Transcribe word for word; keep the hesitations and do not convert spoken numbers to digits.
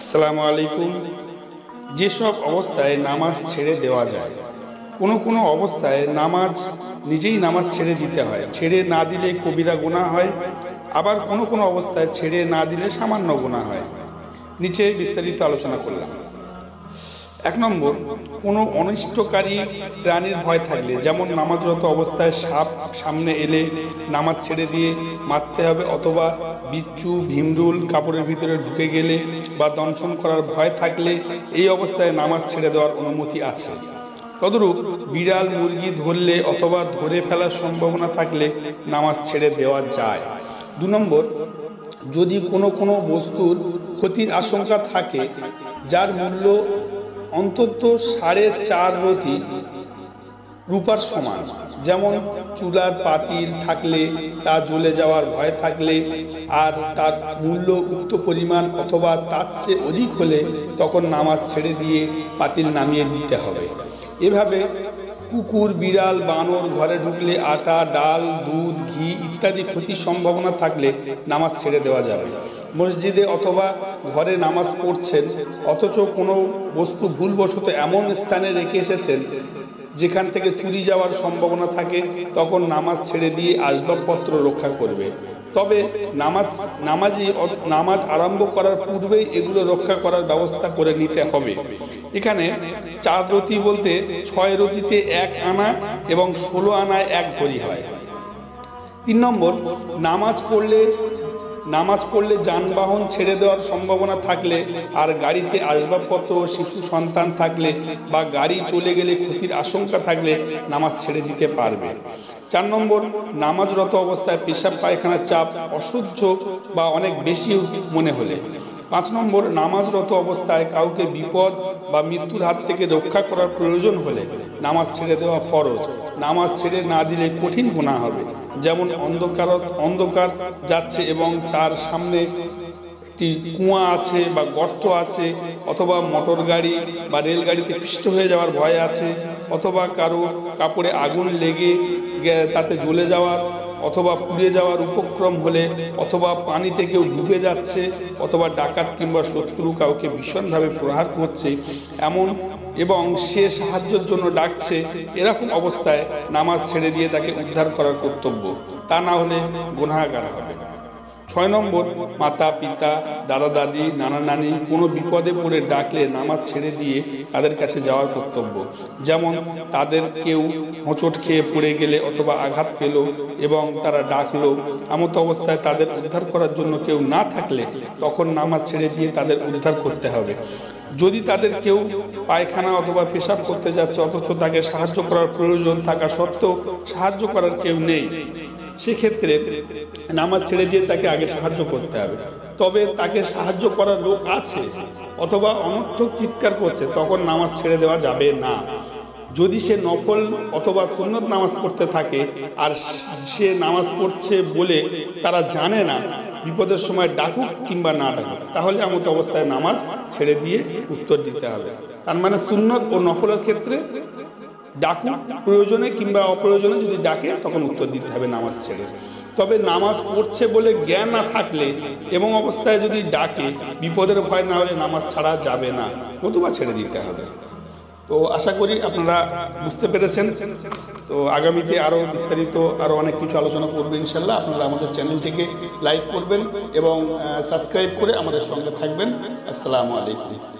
আসসালামু আলাইকুম। যেসব অবস্থায় নামাজ ছেড়ে দেওয়া যায়, কোনো কোনো অবস্থায় নামাজ নিজেই নামাজ ছেড়ে দিতে হয়, ছেড়ে না দিলে কবিরা গুনাহ হয়, আবার কোনো কোনো অবস্থায় ছেড়ে না দিলে সামান্য গুনাহ হয়। নিচে বিস্তারিত আলোচনা করলাম। এক নম্বর, কোনো অনিষ্টকারী প্রাণীর ভয় থাকলে, যেমন নামাজরত অবস্থায় সাপ সামনে এলে নামাজ ছেড়ে দিয়ে মারতে হবে, অথবা বিচ্ছু ভীমরুল কাপড়ের ভিতরে ঢুকে গেলে বা দংশন করার ভয় থাকলে এই অবস্থায় নামাজ ছেড়ে দেওয়ার অনুমতি আছে। তদরূপ বিড়াল মুরগি ধরলে অথবা ধরে ফেলার সম্ভাবনা থাকলে নামাজ ছেড়ে দেওয়া যায়। দু নম্বর, যদি কোনো কোনো বস্তুর ক্ষতির আশঙ্কা থাকে যার মূল্য অন্তত সাড়ে চার রতি রূপার সমান, যেমন চুলার পাতিল থাকলে তা জ্বলে যাওয়ার ভয় থাকলে আর তার মূল্য উক্ত পরিমাণ অথবা তার চেয়ে অধিক হলে তখন নামাজ ছেড়ে দিয়ে পাতিল নামিয়ে দিতে হবে। এভাবে কুকুর বিড়াল বানর ঘরে ঢুকলে আটা ডাল দুধ ঘি ইত্যাদি ক্ষতির সম্ভাবনা থাকলে নামাজ ছেড়ে দেওয়া যাবে। মসজিদে অথবা ঘরে নামাজ পড়ছেন অথচ কোনো বস্তু ভুলবশত এমন স্থানে রেখে এসেছেন যেখান থেকে চুরি যাওয়ার সম্ভাবনা থাকে, তখন নামাজ ছেড়ে দিয়ে আসবাবপত্র রক্ষা করবে। তবে নামাজ নামাজি নামাজ আরম্ভ করার পূর্বেই এগুলো রক্ষা করার ব্যবস্থা করে নিতে হবে। এখানে চার রতি বলতে ছয় রতিতে এক আনা এবং ষোলো আনায় এক ভরি হয়। তিন নম্বর, নামাজ পড়লে নামাজ পড়লে যানবাহন ছেড়ে দেওয়ার সম্ভাবনা থাকলে আর গাড়িতে আসবাবপত্র ও শিশু সন্তান থাকলে বা গাড়ি চলে গেলে ক্ষতির আশঙ্কা থাকলে নামাজ ছেড়ে দিতে পারবে। চার নম্বর, নামাজরত অবস্থায় পেশাব পায়খানার চাপ অসহ্য বা অনেক বেশি মনে হলে। পাঁচ নম্বর, নামাজরত অবস্থায় কাউকে বিপদ বা মৃত্যুর হাত থেকে রক্ষা করার প্রয়োজন হলে নামাজ ছেড়ে দেওয়া ফরজ। নামাজ ছেড়ে না দিলে কঠিন গুনাহ হবে, যেমন অন্ধকার অন্ধকার যাচ্ছে এবং তার সামনে একটি কুয়া আছে বা গর্ত আছে, অথবা মোটর গাড়ি বা রেলগাড়িতে পিষ্ট হয়ে যাওয়ার ভয় আছে, অথবা কারো কাপড়ে আগুন লেগে তাতে জ্বলে যাওয়ার অথবা পুড়ে যাওয়ার উপক্রম হলে, অথবা পানিতে কেউ ডুবে যাচ্ছে, অথবা ডাকাত কিংবা শত্রু কাউকে ভীষণভাবে প্রহার করছে এমন এবং সে সাহায্যের জন্য ডাকছে, এরকম অবস্থায় নামাজ ছেড়ে দিয়ে তাকে উদ্ধার করার কর্তব্য, তা না হলে গুনাহগার হবে। ছয় নম্বর, মাতা পিতা দাদা দাদি নানা নানি কোনো বিপদে পড়ে ডাকলে নামাজ ছেড়ে দিয়ে তাদের কাছে যাওয়ার কর্তব্য, যেমন তাদের কেউ হোঁচট খেয়ে পড়ে গেলে অথবা আঘাত পেল এবং তারা ডাকলো, এমত অবস্থায় তাদের উদ্ধার করার জন্য কেউ না থাকলে তখন নামাজ ছেড়ে দিয়ে তাদের উদ্ধার করতে হবে। যদি তাদের কেউ পায়খানা অথবা পেশাব করতে যাচ্ছে অথচ তাকে সাহায্য করার প্রয়োজন থাকা সত্ত্বেও সাহায্য করার কেউ নেই, সেক্ষেত্রে নামাজ ছেড়ে দিয়ে তাকে আগে সাহায্য করতে হবে। তবে তাকে সাহায্য করার লোক আছে অথবা অনর্থক চিৎকার করছে, তখন নামাজ ছেড়ে দেওয়া যাবে না। যদি সে নফল অথবা সুন্নত নামাজ পড়তে থাকে আর সে নামাজ পড়ছে বলে তারা জানে না, বিপদের সময় ডাকুক কিংবা না ডাকুক, তাহলে এমন অবস্থায় নামাজ ছেড়ে দিয়ে উত্তর দিতে হবে। তার মানে সুন্নত ও নফলের ক্ষেত্রে ডাকুক, প্রয়োজনে কিংবা অপ্রয়োজনে যদি ডাকে তখন উত্তর দিতে হবে নামাজ ছেড়ে। তবে নামাজ পড়ছে বলে জ্ঞান না থাকলে এবং অবস্থায় যদি ডাকে বিপদের ভয় না হলে নামাজ ছাড়া যাবে না, নতুবা ছেড়ে দিতে হবে। তো আশা করি আপনারা বুঝতে পেরেছেন। তো আগামীতে আরও বিস্তারিত আরও অনেক কিছু আলোচনা করবেন ইনশাল্লাহ। আপনারা আমাদের চ্যানেলটিকে লাইক করবেন এবং সাবস্ক্রাইব করে আমাদের সঙ্গে থাকবেন। আসসালামু আলাইকুম।